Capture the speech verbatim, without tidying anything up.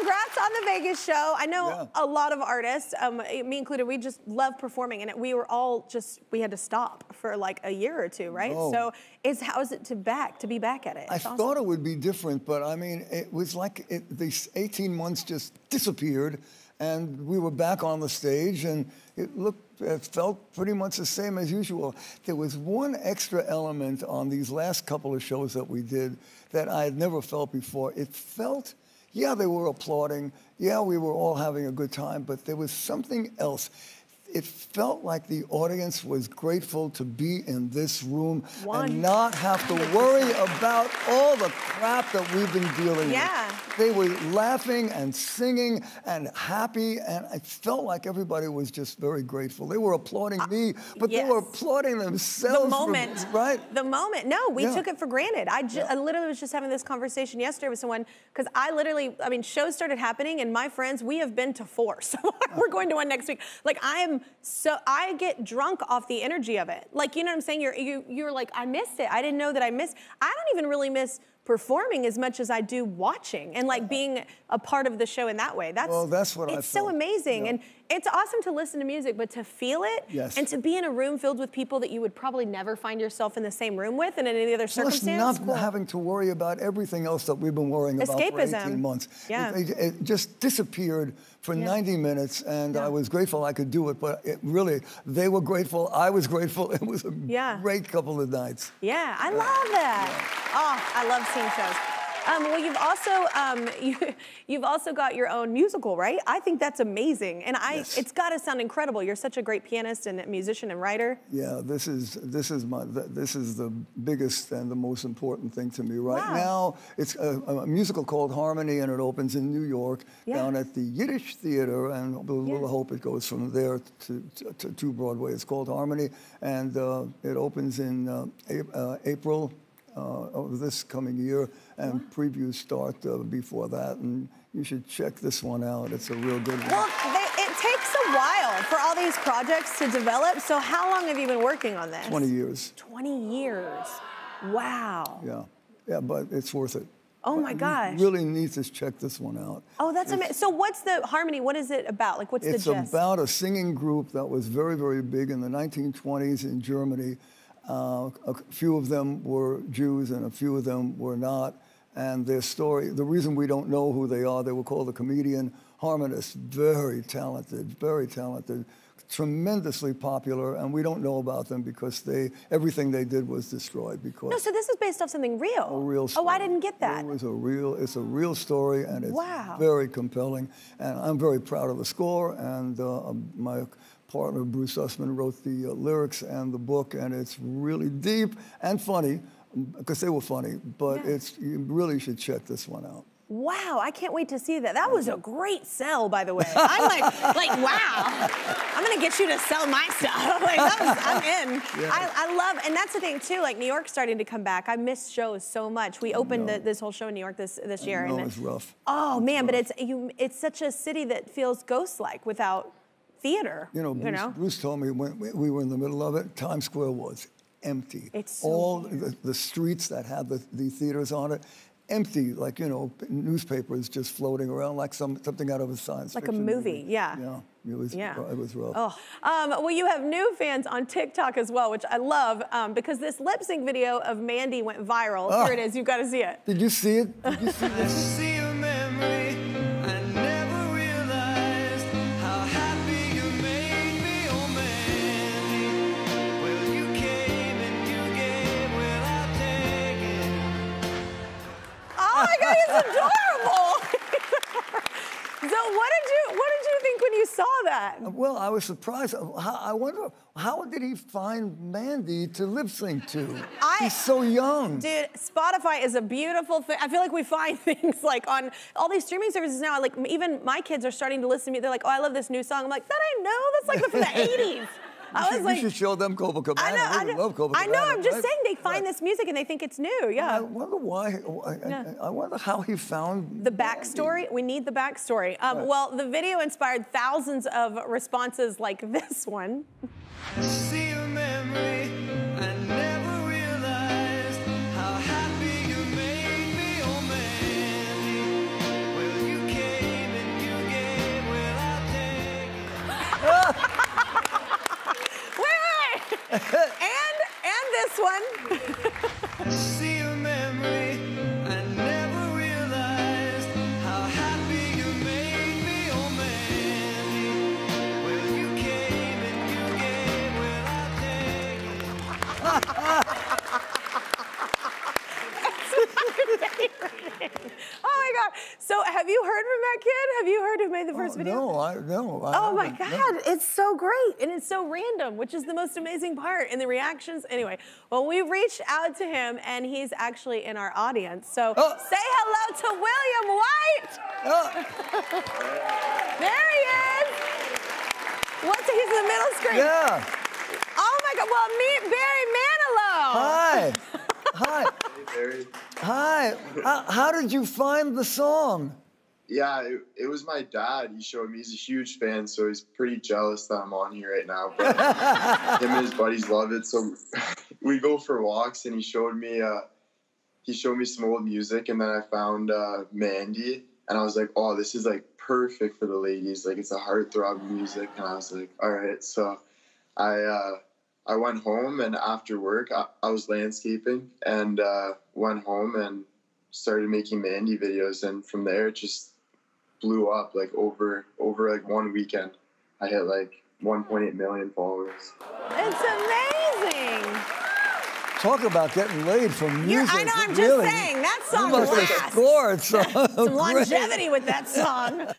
congrats on the Vegas show. I know yeah. a lot of artists, um, me included, we just love performing, and we were all just, we had to stop for like a year or two, right? No. So it's, how is it to back, to be back at it? It's I awesome. thought it would be different, but I mean, it was like it, these eighteen months just disappeared, and we were back on the stage, and it looked, it felt pretty much the same as usual. There was one extra element on these last couple of shows that we did that I had never felt before. It felt, yeah, they were applauding, yeah, we were all having a good time, but there was something else. It felt like the audience was grateful to be in this room one. and not have to worry about all the crap that we've been dealing yeah. with. They were laughing and singing and happy, and it felt like everybody was just very grateful. They were applauding uh, me, but yes. they were applauding themselves. The moment. For, right? The moment. No, we yeah. took it for granted. I, yeah. I literally was just having this conversation yesterday with someone, because I literally, I mean, shows started happening, and my friends, we have been to four, so we're going to one next week. Like, I am So I get drunk off the energy of it. Like, you know what I'm saying? You're, you, you're like, I missed it. I didn't know that I missed. I don't even really miss performing as much as I do watching and like being a part of the show in that way. That's, well, that's what I felt. It's so amazing. Yeah. And it's awesome to listen to music, but to feel it yes. and to be in a room filled with people that you would probably never find yourself in the same room with and in any other Plus circumstance. Not cool. having to worry about everything else that we've been worrying about Escapism. for eighteen months. Yeah. It, it, it just disappeared for yeah. ninety minutes, and yeah. I was grateful I could do it, but it really, they were grateful, I was grateful. It was a yeah. great couple of nights. Yeah, I yeah. love that. Yeah. Oh, I love seeing shows. Um, well, you've also um, you, you've also got your own musical, right? I think that's amazing, and I yes. it's got to sound incredible. You're such a great pianist and musician and writer. Yeah, this is this is my this is the biggest and the most important thing to me right wow. now. It's a, a musical called Harmony, and it opens in New York yeah. down at the Yiddish Theater, and we'll, yeah. we'll hope it goes from there to to, to Broadway. It's called Harmony, and uh, it opens in uh, a, uh, April. Uh, of this coming year, and wow. previews start uh, before that, and you should check this one out. It's a real good one. Well, they, it takes a while for all these projects to develop, so how long have you been working on this? twenty years. twenty years. Wow. Yeah, yeah, but it's worth it. Oh but my gosh. You really need to check this one out. Oh, that's amazing. So what's the Harmony, what is it about? Like, what's the gist? It's about a singing group that was very, very big in the nineteen twenties in Germany. Uh, a few of them were Jews and a few of them were not. And their story, the reason we don't know who they are, they were called the Comedian Harmonists. Very talented, very talented, tremendously popular. And we don't know about them because they, everything they did was destroyed because... No, so this is based off something real. A real story. Oh, I didn't get that. It was a real, it's a real story, and it's wow. very compelling. And I'm very proud of the score, and uh, my partner Bruce Sussman wrote the uh, lyrics and the book, and it's really deep and funny, because they were funny, but yeah. it's, you really should check this one out. Wow, I can't wait to see that. That was a great sell, by the way. I'm like, like, wow. I'm gonna get you to sell my stuff. Like, that was, I'm in. Yeah. I, I love, and that's the thing too, like New York's starting to come back. I miss shows so much. We opened the, this whole show in New York this, this year. No, it's rough. Oh it's man, rough. But it's, you, it's such a city that feels ghost-like without theater. You know, Bruce, you know? Bruce told me when we were in the middle of it, Times Square was empty. It's so all the, the streets that had the, the theaters on it, empty, like, you know, newspapers just floating around like some something out of a science like fiction. Like a movie, movie. yeah. yeah. It was, yeah. it was rough. Oh. Um, well, you have new fans on TikTok as well, which I love, um, because this lip sync video of Mandy went viral. Oh. Here it is, you've got to see it. Did you see it? Did you see this? It's adorable. So what did you what did you think when you saw that? Well, I was surprised. I wonder how did he find Mandy to lip sync to? I, He's so young. Dude, Spotify is a beautiful thing. I feel like we find things like on all these streaming services now. Like even my kids are starting to listen to me. They're like, oh, I love this new song. I'm like, that I know. That's like from the eighties. I you was should, like, you should show them Copacabana. I know, I know, love Copacabana, I know I'm right? just saying they find right. this music and they think it's new, yeah. I wonder why, I, yeah. I wonder how he found... The backstory, Mandy. We need the backstory. Um, right. Well, the video inspired thousands of responses like this one. See a memory, I never realized how happy you made me, oh Mandy, when you came. know, have you heard from that kid? Have you heard who made the first oh, video? No, I no. I oh my God, no. It's so great and it's so random, which is the most amazing part. And the reactions, anyway. Well, we reached out to him and he's actually in our audience. So oh. say hello to William White. Oh. There he is. What's he's in the middle screen? Yeah. Oh my God. Well, meet Barry Manilow. Hi. Hi. Hey, Barry. Hi. How, how did you find the song? Yeah, it, it was my dad. He showed me. He's a huge fan, so he's pretty jealous that I'm on here right now. But him and his buddies love it. So we go for walks, and he showed me. Uh, he showed me some old music, and then I found uh, Mandy, and I was like, "Oh, this is like perfect for the ladies. Like it's a heartthrob music." And I was like, "All right." So I. Uh, I went home, and after work, I, I was landscaping, and uh, went home and started making Mandy videos, and from there, it just blew up, like, over, over like, one weekend. I hit, like, one point eight million followers. It's amazing! Talk about getting laid from music. You're, I know, I'm really, just saying, that song lasts. You must have scored, so. Some longevity with that song.